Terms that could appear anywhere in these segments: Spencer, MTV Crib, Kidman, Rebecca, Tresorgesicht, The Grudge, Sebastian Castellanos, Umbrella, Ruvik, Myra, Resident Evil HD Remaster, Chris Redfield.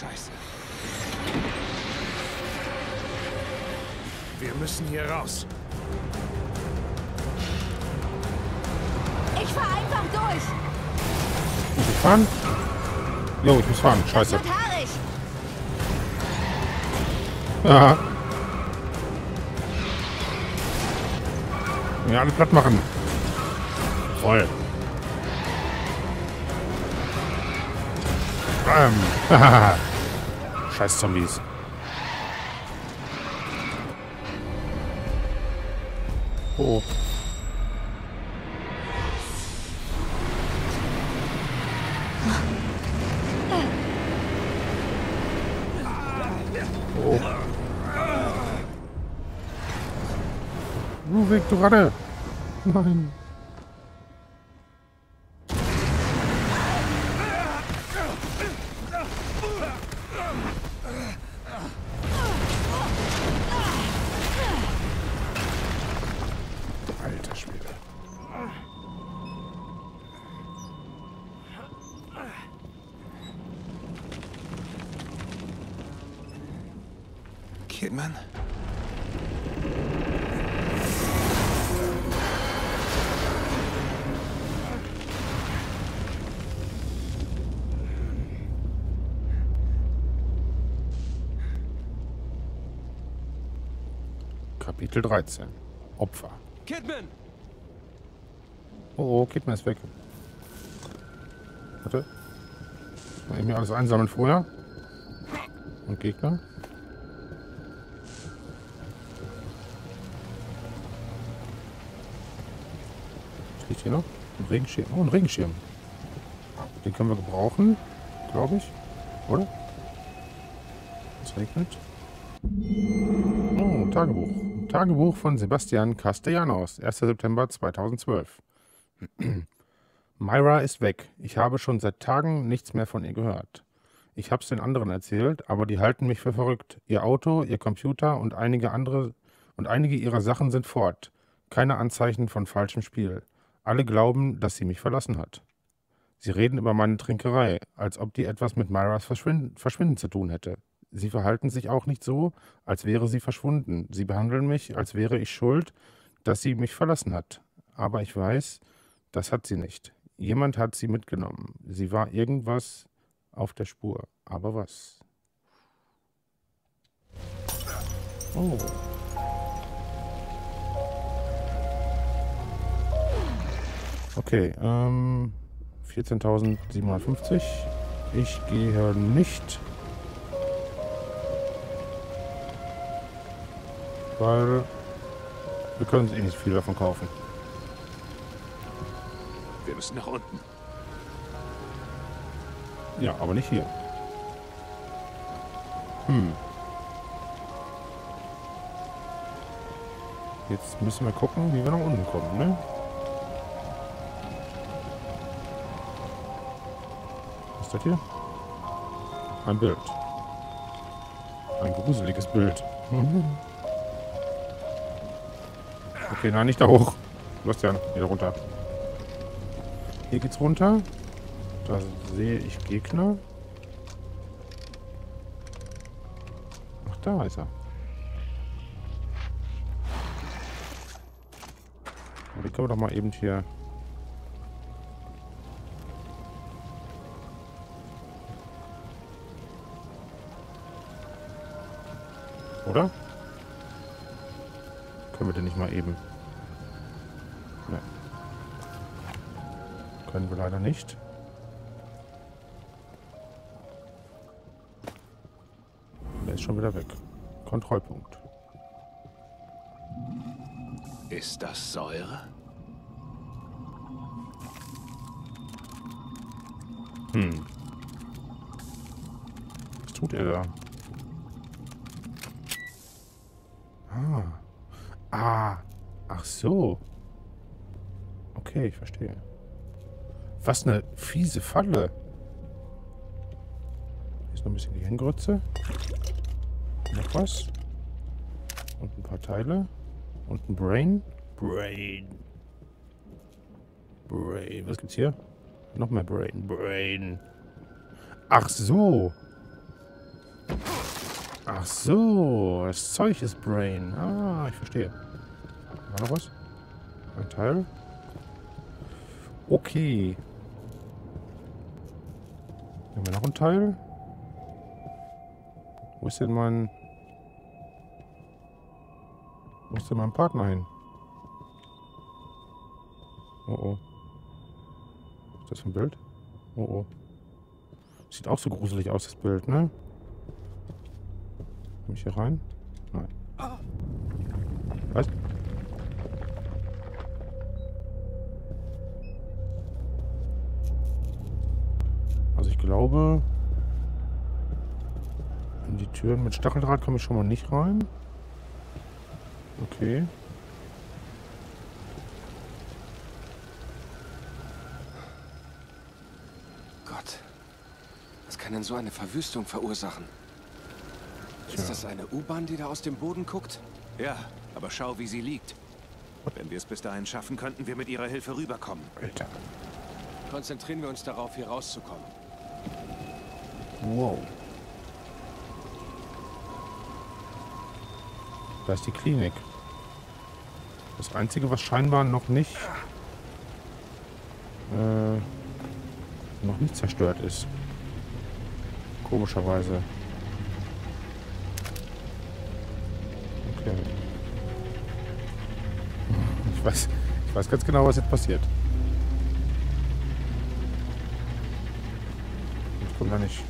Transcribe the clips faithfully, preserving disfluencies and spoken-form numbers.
Scheiße. Wir müssen hier raus. Ich fahr einfach durch. Muss ich fahren? Jo, ich muss fahren. Scheiße. Aha. Ja, alle platt machen. Voll. Ähm. Scheiß Zombies. Oh. Oh. Ruvik, du Ratte! Nein! Alter Schwede. Kidman? Kapitel dreizehn. Opfer. Kidman! Oh, oh, Kidman ist weg. Warte. Kann ich mir alles einsammeln vorher? Und Gegner? Was liegt hier noch? Ein Regenschirm. Oh, ein Regenschirm. Den können wir gebrauchen, glaube ich. Oder? Es regnet. Oh, Tagebuch. Tagebuch von Sebastian Castellanos, erster September zweitausendzwölf. Myra ist weg. Ich habe schon seit Tagen nichts mehr von ihr gehört. Ich hab's den anderen erzählt, aber die halten mich für verrückt. Ihr Auto, ihr Computer und einige andere und einige ihrer Sachen sind fort. Keine Anzeichen von falschem Spiel. Alle glauben, dass sie mich verlassen hat. Sie reden über meine Trinkerei, als ob die etwas mit Myras Verschwinden, Verschwinden zu tun hätte. Sie verhalten sich auch nicht so, als wäre sie verschwunden. Sie behandeln mich, als wäre ich schuld, dass sie mich verlassen hat. Aber ich weiß, das hat sie nicht. Jemand hat sie mitgenommen. Sie war irgendwas auf der Spur. Aber was? Oh. Okay, ähm, vierzehntausendsiebenhundertfünfzig. Ich gehe nicht... Weil wir können eh nicht viel davon kaufen. Wir müssen nach unten. Ja, aber nicht hier. Hm. Jetzt müssen wir gucken, wie wir nach unten kommen, ne? Was ist das hier? Ein Bild. Ein gruseliges Bild. Okay, nein, nicht da hoch. Sebastian, wieder runter. Hier geht's runter. Da sehe ich Gegner. Ach, da ist er. Und die können wir doch mal eben hier... Oder? Können wir denn nicht mal eben? Nein. Können wir leider nicht. Der ist schon wieder weg. Kontrollpunkt. Ist das Säure? Hm. Was tut er da? Ah. Ah, ach so. Okay, ich verstehe. Was eine fiese Falle. Hier ist noch ein bisschen Gehirngrütze. Noch was. Und ein paar Teile. Und ein Brain. Brain. Brain. Was gibt's hier? Noch mehr Brain. Brain. Ach so. Ach so, solches Brain. Ah, ich verstehe. War noch was? Ein Teil? Okay. Nehmen wir noch ein Teil? Wo ist denn mein... Wo ist denn mein Partner hin? Oh oh. Was ist das für ein Bild? Oh oh. Sieht auch so gruselig aus, das Bild, ne? Komm ich hier rein? Nein. Was? Also ich glaube, in die Türen mit Stacheldraht komme ich schon mal nicht rein. Okay. Gott. Was kann denn so eine Verwüstung verursachen? Tja. Ist das eine U-Bahn, die da aus dem Boden guckt? Ja, aber schau, wie sie liegt. Wenn wir es bis dahin schaffen, könnten wir mit ihrer Hilfe rüberkommen. Alter. Konzentrieren wir uns darauf, hier rauszukommen. Wow. Da ist die Klinik. Das Einzige, was scheinbar noch nicht... Äh, noch nicht zerstört ist. Komischerweise. Okay. Ich weiß, ich weiß ganz genau, was jetzt passiert. Ich komme da nicht...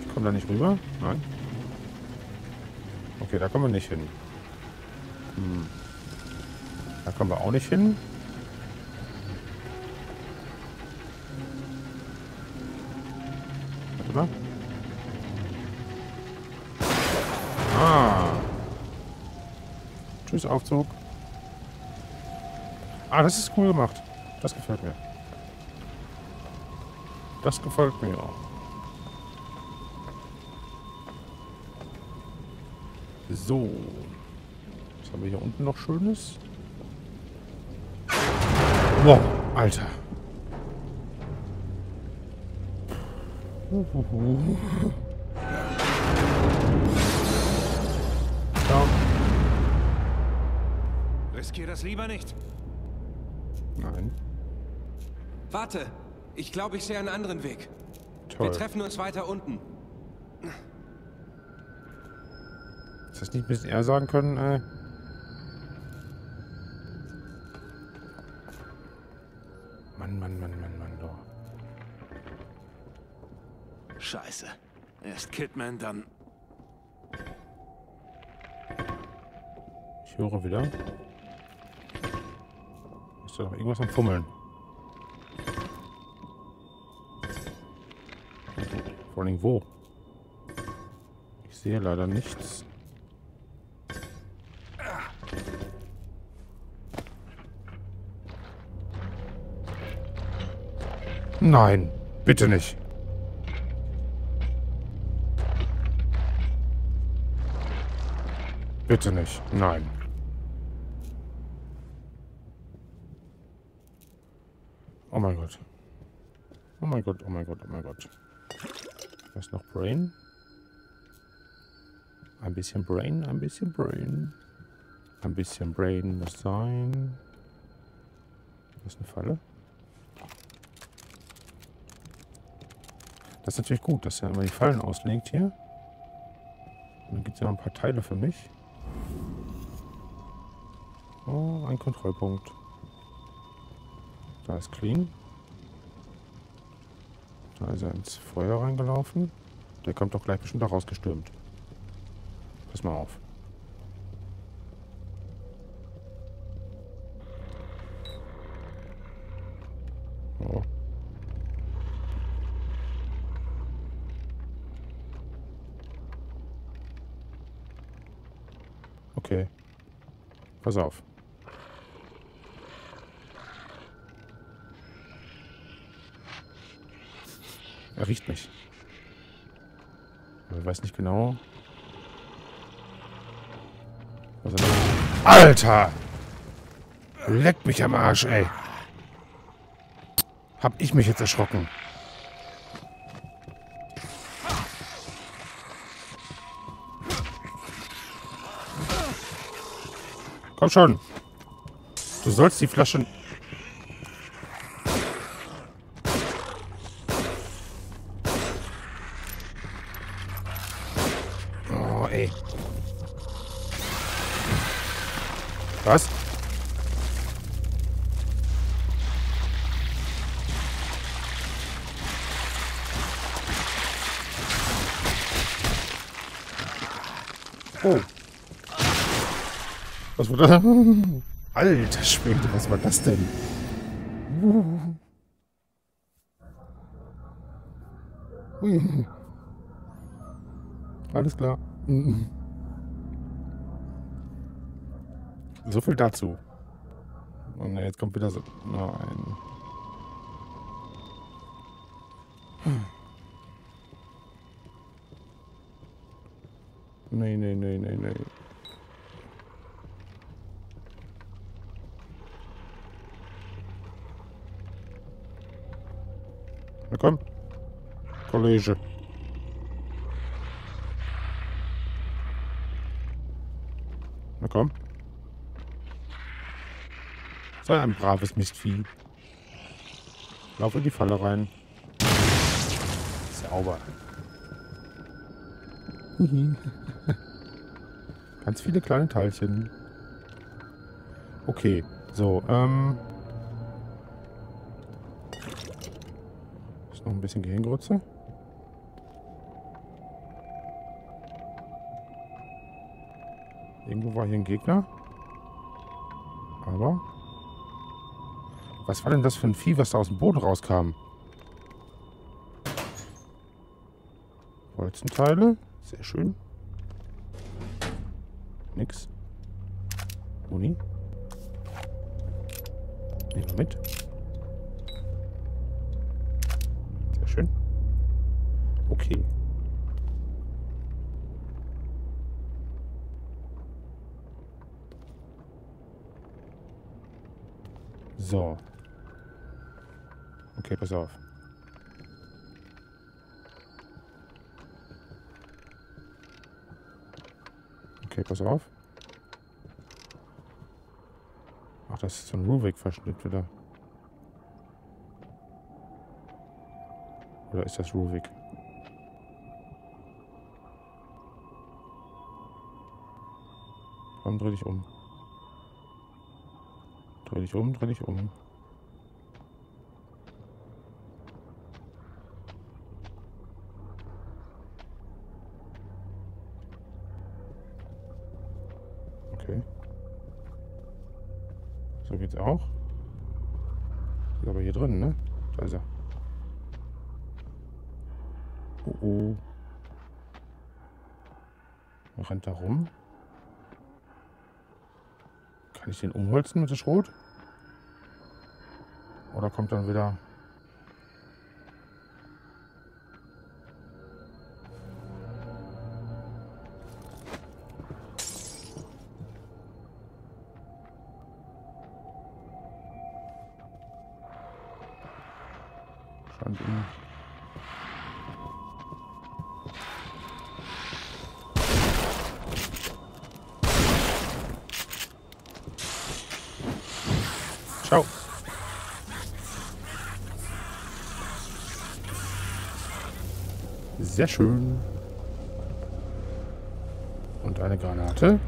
Ich komme da nicht rüber? Nein. Okay, da kommen wir nicht hin. Hm. Da kommen wir auch nicht hin. Warte mal. Ah. Tschüss, Aufzug. Ah, das ist cool gemacht. Das gefällt mir. Das gefällt mir auch. So. Was haben wir hier unten noch Schönes? Wow, Alter. Ciao. Riskier das lieber nicht. Nein. Warte. Ich glaube, ich sehe einen anderen Weg. Toll. Wir treffen uns weiter unten. Das nicht ein bisschen eher sagen können, äh. Mann, Mann, Mann, Mann, Mann, doch. Scheiße. Erst Kidman, dann... Ich höre wieder. Ist da noch irgendwas am Fummeln? Vor allem wo? Ich sehe leider nichts. Nein, bitte nicht. Bitte nicht, nein. Oh mein Gott. Oh mein Gott, oh mein Gott, oh mein Gott. Da ist noch Brain. Ein bisschen Brain, ein bisschen Brain. Ein bisschen Brain muss sein. Das ist eine Falle. Das ist natürlich gut, dass er immer die Fallen auslegt hier. Und dann gibt es ja noch ein paar Teile für mich. Oh, ein Kontrollpunkt. Da ist clean. Da ist er ins Feuer reingelaufen. Der kommt doch gleich bestimmt da rausgestürmt. Pass mal auf. Okay. Pass auf. Er riecht mich. Aber ich weiß nicht genau. Was er macht. Alter! Leck mich am Arsch, ey! Hab ich mich jetzt erschrocken. Komm schon. Du sollst die Flasche... Oh, ey. Was? Oh. Was wurde da? Alter Schwede, was war das denn? Alles klar. So viel dazu. Und jetzt kommt wieder so... Nein. Nee, nee, nee, nee, nee. Na komm. Kollege. Na komm. So ein braves Mistvieh. Lauf in die Falle rein. Sauber. Ganz viele kleine Teilchen. Okay, so, ähm... ist noch ein bisschen Gehirngrütze. Irgendwo war hier ein Gegner. Aber... was war denn das für ein Vieh, was da aus dem Boden rauskam? Holzenteile. Sehr schön. Nix. Uni. Nehmen wir mit. Sehr schön. Okay. So. Okay, pass auf. Okay, pass auf. Ach, das ist so ein Ruvik-Verschnitt wieder. Oder ist das Ruvik? Komm, dreh dich um. Dreh dich um, dreh dich um. So geht's auch. Ist aber hier drin, ne? Da ist er. Oh oh. Rennt da rum. Kann ich den umholzen mit dem Schrot? Oder kommt dann wieder... Ciao. Sehr schön. Und eine Granate.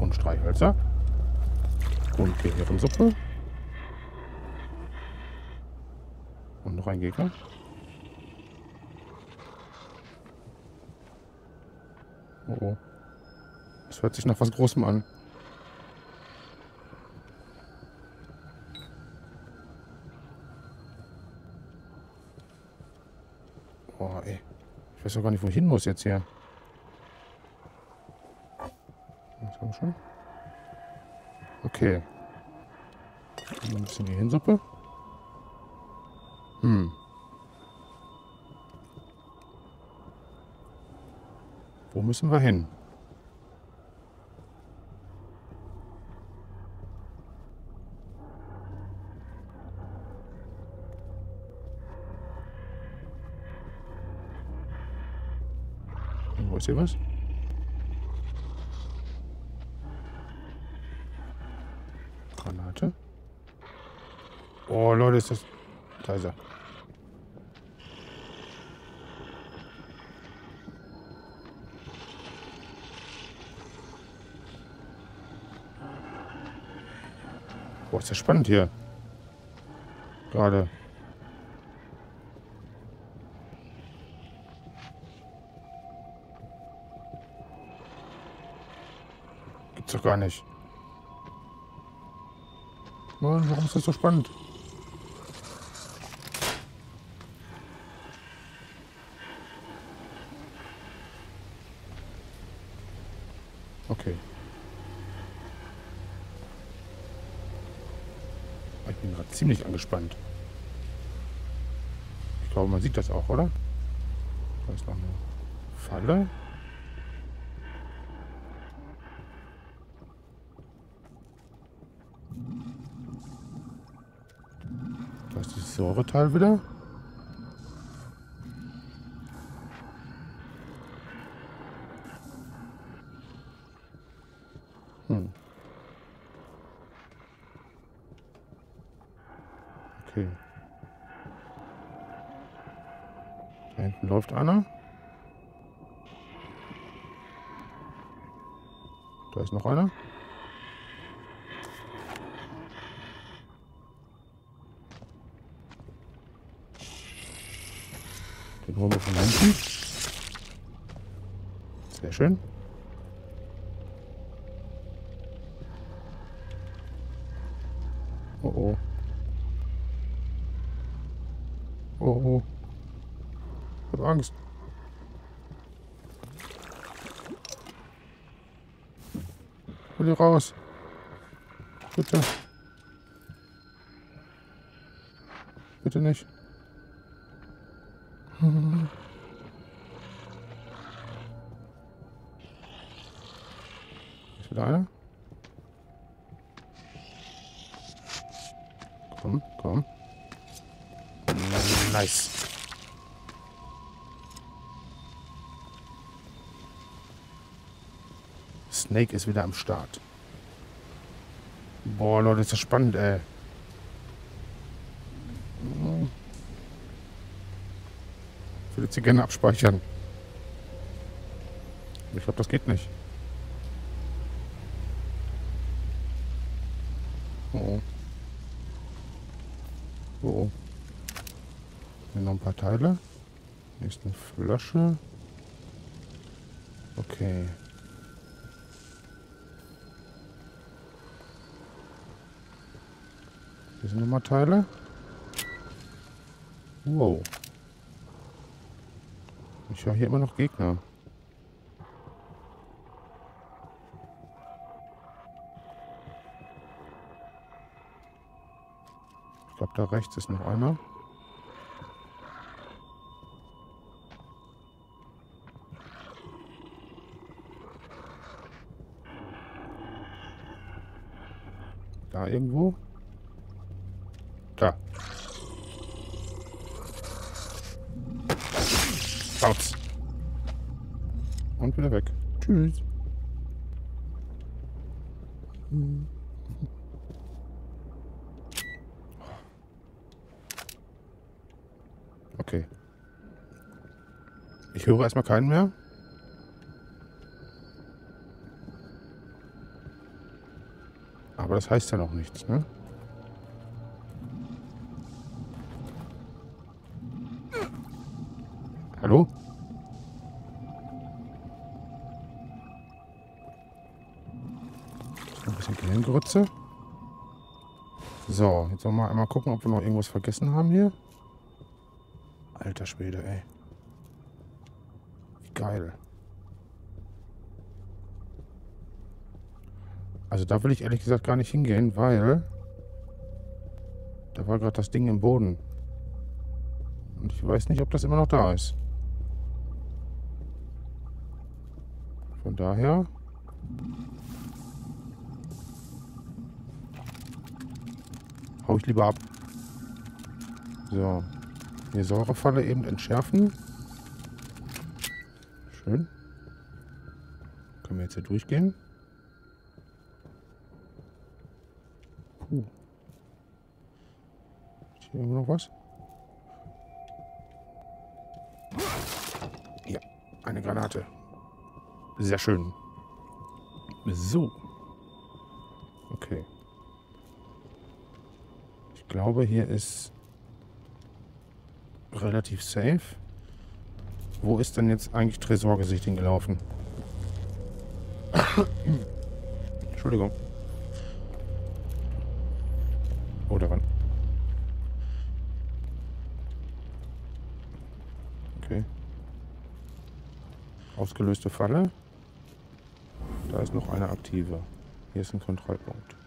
Und Streichhölzer. Und Gehirnsuppe. Und noch ein Gegner. Oh oh. Das hört sich nach was Großem an. Boah, ey. Ich weiß doch gar nicht, wo ich hin muss jetzt hier. Das haben wir schon. Okay. Ein bisschen Gehirnsuppe. Hm. Wo müssen wir hin? Wo ist hier was? colores. Es... Está allá. Boah, ist ja spannend hier. Gerade. Gibt's doch gar nicht. Warum ist das so spannend? Okay. Ich bin gerade ziemlich angespannt. Ich glaube, man sieht das auch, oder? Da ist noch eine Falle. Da ist dieses Säureteil wieder. Hm. Okay. Da hinten läuft Anna. Da ist noch einer. Den holen wir von hinten. Sehr schön. Oh oh. Oh, oh. Ich hab Angst. Hol die raus. Bitte. Bitte nicht. Ist wieder einer? Komm, komm. Nice. Snake ist wieder am Start. Boah, Leute, ist das spannend, ey. Ich würde sie gerne abspeichern. Ich glaube, das geht nicht. Oh. Oh. Oh. Hier noch ein paar Teile. Nächste Flasche. Okay. Hier sind nochmal Teile. Wow. Ich höre hier immer noch Gegner. Ich glaube, da rechts ist noch einer. Da irgendwo. Da. Raus. Und wieder weg. Tschüss. Hm. Okay. Ich höre erstmal keinen mehr. Aber das heißt ja noch nichts, ne? Hallo? Ein bisschen Gehirngrütze. So, jetzt noch mal einmal gucken, ob wir noch irgendwas vergessen haben hier. Alter Schwede, ey. Wie geil. Also da will ich ehrlich gesagt gar nicht hingehen, weil da war gerade das Ding im Boden. Und ich weiß nicht, ob das immer noch da ist. Von daher... hau ich lieber ab. So. Die Säurefalle eben entschärfen. Schön. Können wir jetzt hier durchgehen. Puh. Uno más. Ja, eine Granate. Sehr schön. So. Okay. Ich glaube, hier ist relativ safe. Wo ist denn jetzt eigentlich Tresorgesicht hingelaufen? Entschuldigung. Oder wann? Okay. Ausgelöste Falle. Da ist noch eine aktive. Hier ist ein Kontrollpunkt.